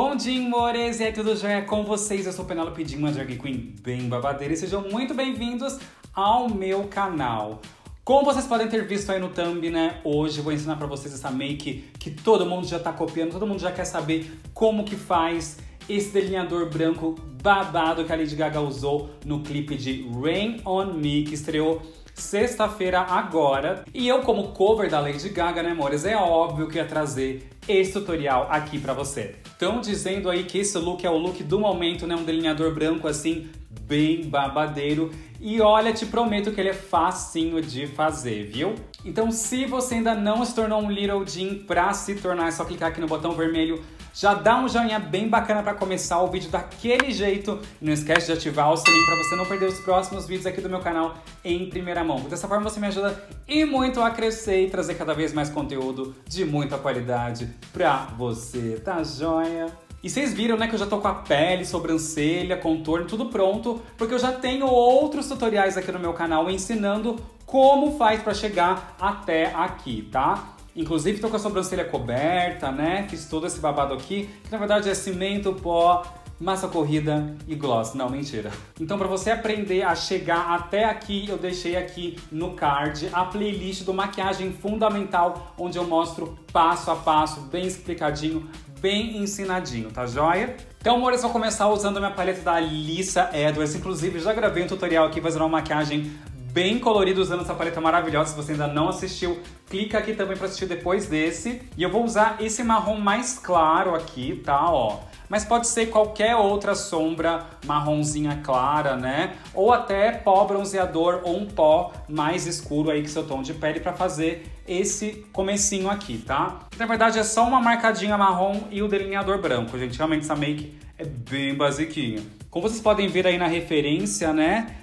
Bom dia, amores! E aí, tudo jóia com vocês? Eu sou Penelopy Jean, uma drag queen bem babadeira, e sejam muito bem-vindos ao meu canal. Como vocês podem ter visto aí no thumb, né, hoje eu vou ensinar pra vocês essa make que todo mundo já tá copiando, todo mundo já quer saber como que faz esse delineador branco babado que a Lady Gaga usou no clipe de Rain On Me, que estreou sexta-feira agora. E eu, como cover da Lady Gaga, né, amores, é óbvio que ia trazer esse tutorial aqui pra você. Estão dizendo aí que esse look é o look do momento, né? Um delineador branco assim, bem babadeiro. E olha, te prometo que ele é facinho de fazer, viu? Então, se você ainda não se tornou um Little Jean, pra se tornar é só clicar aqui no botão vermelho. Já dá um joinha bem bacana pra começar o vídeo daquele jeito. Não esquece de ativar o sininho pra você não perder os próximos vídeos aqui do meu canal em primeira mão. Dessa forma você me ajuda e muito a crescer e trazer cada vez mais conteúdo de muita qualidade pra você, tá joia? E vocês viram, né, que eu já tô com a pele, sobrancelha, contorno, tudo pronto, porque eu já tenho outros tutoriais aqui no meu canal ensinando como faz pra chegar até aqui, tá? Inclusive, tô com a sobrancelha coberta, né? Fiz todo esse babado aqui, que na verdade é cimento, pó, massa corrida e gloss. Não, mentira. Então, pra você aprender a chegar até aqui, eu deixei aqui no card a playlist do Maquiagem Fundamental, onde eu mostro passo a passo, bem explicadinho, bem ensinadinho, tá joia? Então, amores, vou começar usando a minha paleta da Alissa Edwards. Inclusive, já gravei um tutorial aqui fazendo uma maquiagem bem colorido usando essa paleta maravilhosa. Se você ainda não assistiu, clica aqui também pra assistir depois desse. E eu vou usar esse marrom mais claro aqui, tá, ó. Mas pode ser qualquer outra sombra marronzinha clara, né? Ou até pó bronzeador ou um pó mais escuro aí que seu tom de pele pra fazer esse comecinho aqui, tá? Na verdade é só uma marcadinha marrom e o delineador branco, gente. Realmente essa make é bem basiquinha. Como vocês podem ver aí na referência, né?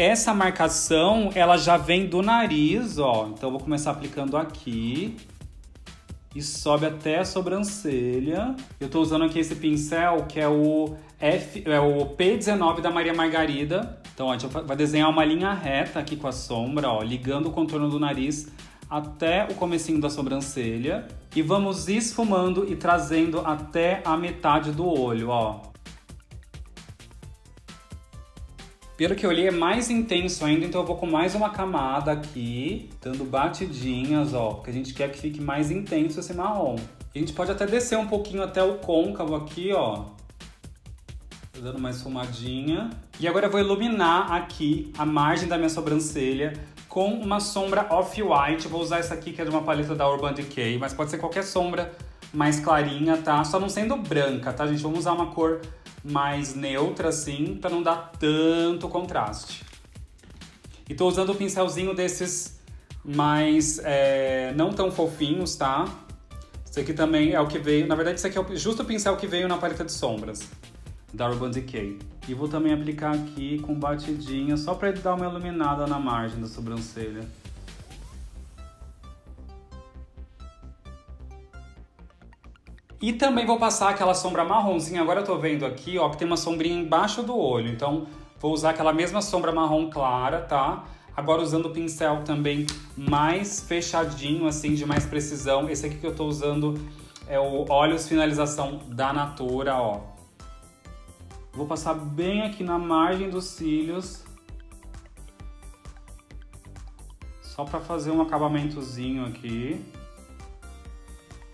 Essa marcação, ela já vem do nariz, ó. Então, eu vou começar aplicando aqui. E sobe até a sobrancelha. Eu tô usando aqui esse pincel, que é o P19 da Maria Margarida. Então, ó, a gente vai desenhar uma linha reta aqui com a sombra, ó. Ligando o contorno do nariz até o comecinho da sobrancelha. E vamos esfumando e trazendo até a metade do olho, ó. Pelo que eu olhei, é mais intenso ainda, então eu vou com mais uma camada aqui, dando batidinhas, ó, porque a gente quer que fique mais intenso esse marrom. A gente pode até descer um pouquinho até o côncavo aqui, ó. Tô dando uma esfumadinha. E agora eu vou iluminar aqui a margem da minha sobrancelha com uma sombra off-white. Vou usar essa aqui, que é de uma paleta da Urban Decay, mas pode ser qualquer sombra mais clarinha, tá? Só não sendo branca, tá, gente? Vamos usar uma cor mais neutra, assim, pra não dar tanto contraste. E tô usando um pincelzinho desses mais não tão fofinhos, tá? Esse aqui também é o que veio... Na verdade, esse aqui é justo o pincel que veio na paleta de sombras da Urban Decay. E vou também aplicar aqui com batidinha, só pra dar uma iluminada na margem da sobrancelha. E também vou passar aquela sombra marronzinha, agora eu tô vendo aqui, ó, que tem uma sombrinha embaixo do olho. Então, vou usar aquela mesma sombra marrom clara, tá? Agora usando o pincel também mais fechadinho, assim, de mais precisão. Esse aqui que eu tô usando é o Olhos Finalização da Natura, ó. Vou passar bem aqui na margem dos cílios. Só pra fazer um acabamentozinho aqui.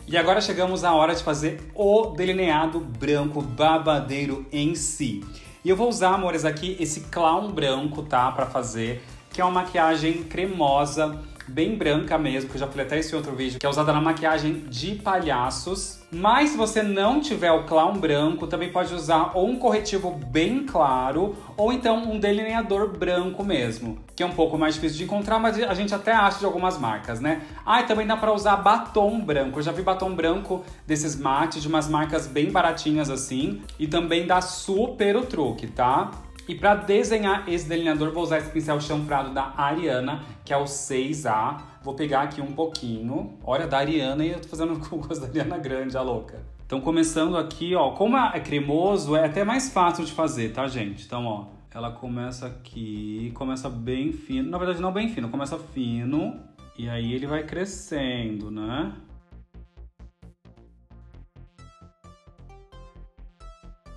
E agora chegamos à hora de fazer o delineado branco babadeiro em si. E eu vou usar, amores, aqui esse clown branco, tá? Pra fazer, que é uma maquiagem cremosa, bem branca mesmo, que eu já falei até esse outro vídeo, que é usada na maquiagem de palhaços. Mas se você não tiver o clown branco, também pode usar ou um corretivo bem claro, ou então um delineador branco mesmo, que é um pouco mais difícil de encontrar, mas a gente até acha de algumas marcas, né? Ah, e também dá pra usar batom branco. Eu já vi batom branco desses mates, de umas marcas bem baratinhas assim, e também dá super o truque, tá? E pra desenhar esse delineador, vou usar esse pincel chanfrado da Ariana, que é o 6A. Vou pegar aqui um pouquinho. Olha, da Ariana, e eu tô fazendo com o da Ariana Grande, a louca. Então, começando aqui, ó. Como é cremoso, é até mais fácil de fazer, tá, gente? Então, ó, ela começa aqui, começa bem fino. Na verdade, não bem fino, começa fino. E aí, ele vai crescendo, né?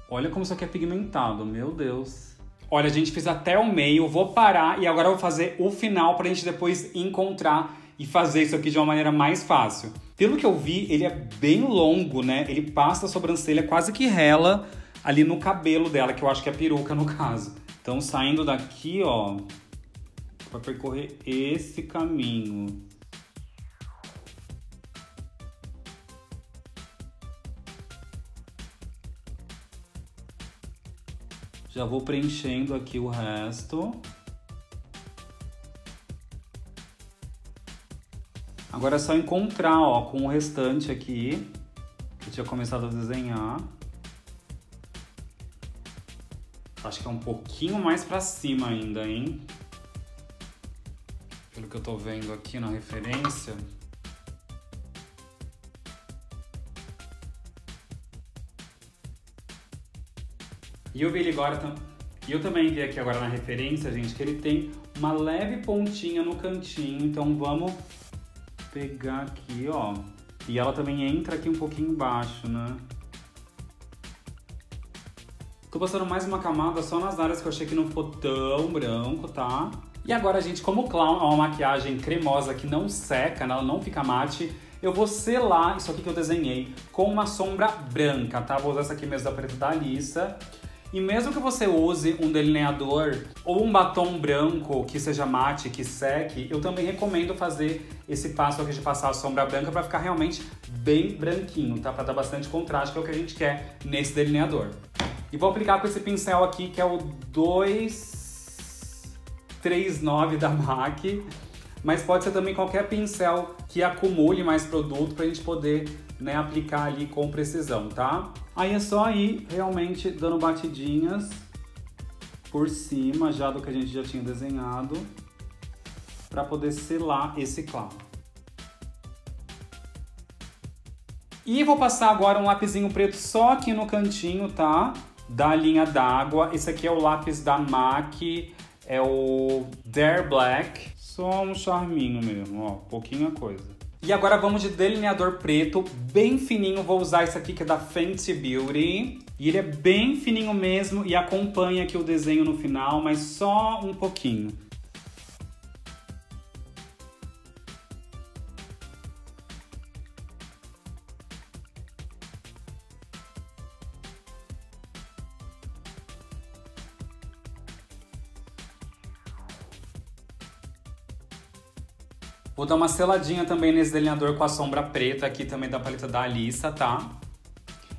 Olha como isso aqui é pigmentado, meu Deus. Olha, a gente fez até o meio, vou parar e agora eu vou fazer o final pra gente depois encontrar e fazer isso aqui de uma maneira mais fácil. Pelo que eu vi, ele é bem longo, né? Ele passa a sobrancelha, quase que rela ali no cabelo dela, que eu acho que é peruca no caso. Então, saindo daqui, ó, pra percorrer esse caminho. Já vou preenchendo aqui o resto. Agora é só encontrar, ó, com o restante aqui, que eu tinha começado a desenhar. Acho que é um pouquinho mais pra cima ainda, hein? Pelo que eu tô vendo aqui na referência. E eu vi ele agora, e eu também vi aqui agora na referência, gente, que ele tem uma leve pontinha no cantinho. Então vamos pegar aqui, ó. E ela também entra aqui um pouquinho embaixo, né? Tô passando mais uma camada só nas áreas que eu achei que não ficou tão branco, tá? E agora, gente, como o Clown é uma maquiagem cremosa que não seca, ela não fica mate, eu vou selar isso aqui que eu desenhei com uma sombra branca, tá? Vou usar essa aqui mesmo da Preta da Alissa. E mesmo que você use um delineador ou um batom branco que seja mate, que seque, eu também recomendo fazer esse passo aqui de passar a sombra branca pra ficar realmente bem branquinho, tá? Pra dar bastante contraste, que é o que a gente quer nesse delineador. E vou aplicar com esse pincel aqui, que é o 239 da MAC, mas pode ser também qualquer pincel que acumule mais produto pra gente poder, né, aplicar ali com precisão, tá? Aí é só ir realmente dando batidinhas por cima já do que a gente já tinha desenhado pra poder selar esse clown. E vou passar agora um lapisinho preto só aqui no cantinho, tá? Da linha d'água. Esse aqui é o lápis da MAC, é o Dare Black. Só um charminho mesmo, ó, pouquinha coisa. E agora vamos de delineador preto, bem fininho. Vou usar esse aqui que é da Fenty Beauty. E ele é bem fininho mesmo e acompanha aqui o desenho no final, mas só um pouquinho. Vou dar uma seladinha também nesse delineador com a sombra preta aqui também da paleta da Alissa, tá?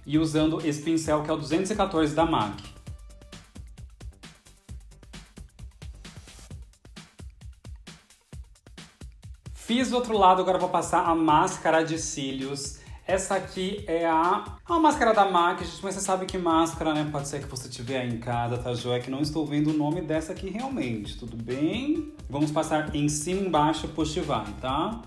E usando esse pincel que é o 214 da MAC. Fiz do outro lado, agora vou passar a máscara de cílios. Essa aqui é a máscara da MAC, gente, mas você sabe que máscara, né? Pode ser que você tiver aí em casa, tá, joia? Que não estou vendo o nome dessa aqui realmente, tudo bem? Vamos passar em cima, embaixo, puxa e vai, tá?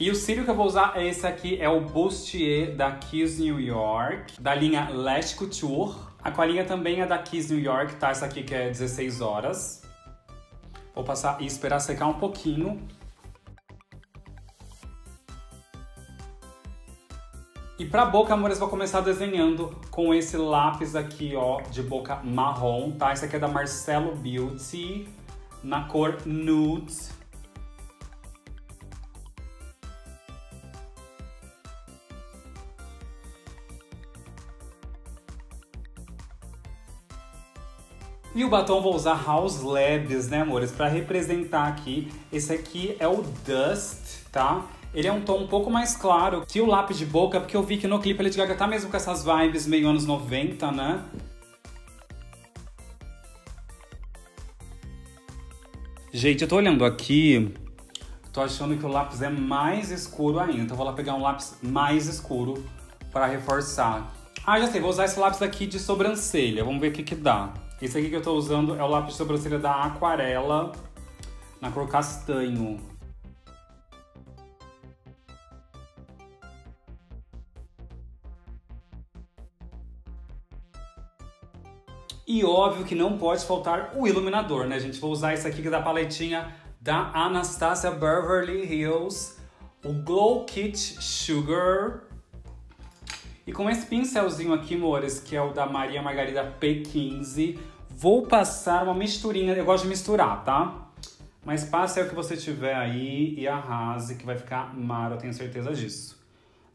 E o cílio que eu vou usar é esse aqui, é o Boustier da Kiss New York, da linha L'Eche Couture. A colinha também é da Kiss New York, tá? Essa aqui que é 16 horas. Vou passar e esperar secar um pouquinho. E pra boca, amores, vou começar desenhando com esse lápis aqui, ó, de boca marrom, tá? Esse aqui é da Marcelo Beauty, na cor Nude. E o batom vou usar House Labs, né, amores? Pra representar aqui. Esse aqui é o Dust, tá? Ele é um tom um pouco mais claro que o lápis de boca, porque eu vi que no clipe a Lady Gaga tá mesmo com essas vibes meio anos 90, né? Gente, eu tô olhando aqui, tô achando que o lápis é mais escuro ainda. Então vou lá pegar um lápis mais escuro pra reforçar. Ah, já sei, vou usar esse lápis aqui de sobrancelha. Vamos ver o que que dá. Esse aqui que eu tô usando é o lápis de sobrancelha da Aquarela, na cor castanho. E óbvio que não pode faltar o iluminador, né, gente? Vou usar esse aqui que é da paletinha da Anastasia Beverly Hills, o Glow Kit Sugar. E com esse pincelzinho aqui, amores, que é o da Maria Margarida P15, vou passar uma misturinha. Eu gosto de misturar, tá? Mas passe aí o que você tiver aí e arrase, que vai ficar mara, eu tenho certeza disso.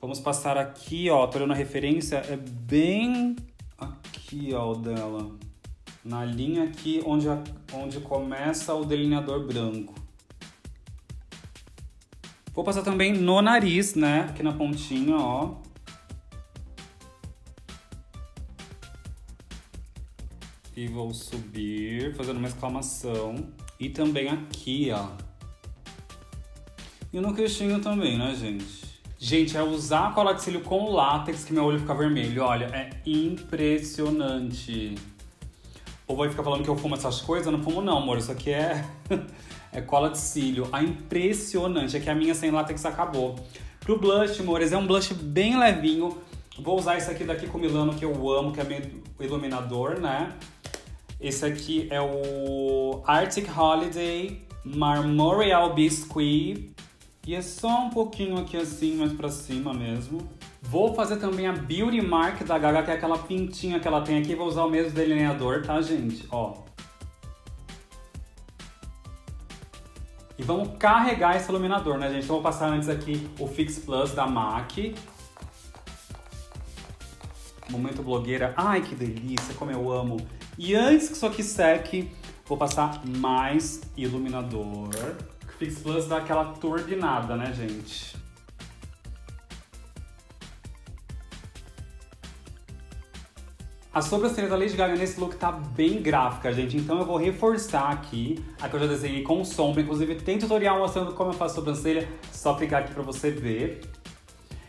Vamos passar aqui, ó, tô olhando a referência, é bem aqui, ó, o dela. Na linha aqui onde começa o delineador branco. Vou passar também no nariz, né? Aqui na pontinha, ó. E vou subir, fazendo uma exclamação. E também aqui, ó. E no queixinho também, né, gente? Gente, é usar a cola de cílio com látex que meu olho fica vermelho. Olha, é impressionante. Ou vai ficar falando que eu fumo essas coisas? Eu não fumo não, amor. Isso aqui é, é cola de cílio. Ah, impressionante. É que a minha sem látex acabou. Pro blush, amores, é um blush bem levinho. Vou usar esse aqui da Kiko Milano, que eu amo, que é meu iluminador, né? Esse aqui é o Arctic Holiday Marmorial Biscuit. E é só um pouquinho aqui assim, mais pra cima mesmo. Vou fazer também a Beauty Mark da Gaga, que é aquela pintinha que ela tem aqui. Vou usar o mesmo delineador, tá, gente? Ó. E vamos carregar esse iluminador, né, gente? Então, vou passar antes aqui o Fix Plus da MAC. Momento blogueira. Ai, que delícia, como eu amo. E antes que isso aqui seque, vou passar mais iluminador. O Fix Plus dá aquela turbinada, né, gente? A sobrancelha da Lady Gaga nesse look tá bem gráfica, gente. Então eu vou reforçar aqui. Aqui eu já desenhei com sombra. Inclusive tem tutorial mostrando como eu faço sobrancelha. Só clicar aqui pra você ver.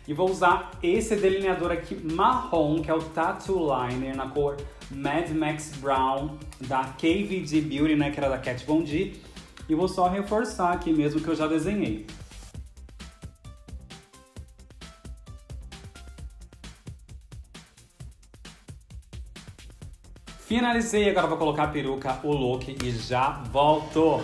E vou usar esse delineador aqui marrom, que é o Tattoo Liner, na cor Mad Max Brown, da KVG Beauty, né? Que era da Kat Von D. E vou só reforçar aqui mesmo que eu já desenhei. Finalizei, agora vou colocar a peruca, o look e já volto!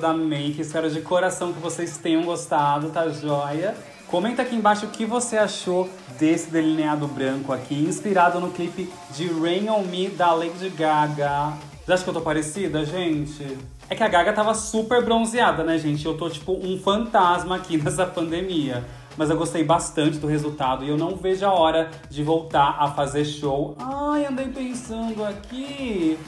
Da make, espero de coração que vocês tenham gostado, tá joia? Comenta aqui embaixo o que você achou desse delineado branco aqui, inspirado no clipe de Rain On Me da Lady Gaga. Já acha que eu tô parecida, gente? É que a Gaga tava super bronzeada, né, gente? Eu tô tipo um fantasma aqui nessa pandemia. Mas eu gostei bastante do resultado e eu não vejo a hora de voltar a fazer show. Ai, andei pensando aqui...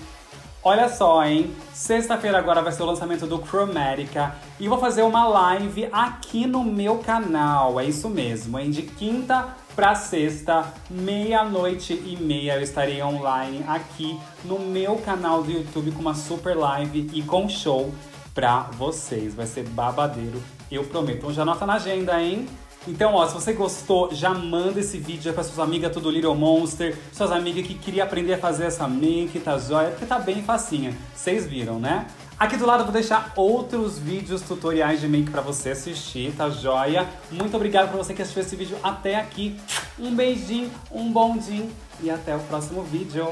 Olha só, hein? Sexta-feira agora vai ser o lançamento do Chromatica. E vou fazer uma live aqui no meu canal. É isso mesmo, hein? De quinta pra sexta, 00:30, eu estarei online aqui no meu canal do YouTube com uma super live e com show pra vocês. Vai ser babadeiro, eu prometo. Então já anota na agenda, hein? Então, ó, se você gostou, já manda esse vídeo para suas amigas do Little Monster, suas amigas que queriam aprender a fazer essa make, tá joia? Porque tá bem facinha, vocês viram, né? Aqui do lado eu vou deixar outros vídeos, tutoriais de make pra você assistir, tá joia? Muito obrigado pra você que assistiu esse vídeo até aqui. Um beijinho, um bom dia e até o próximo vídeo.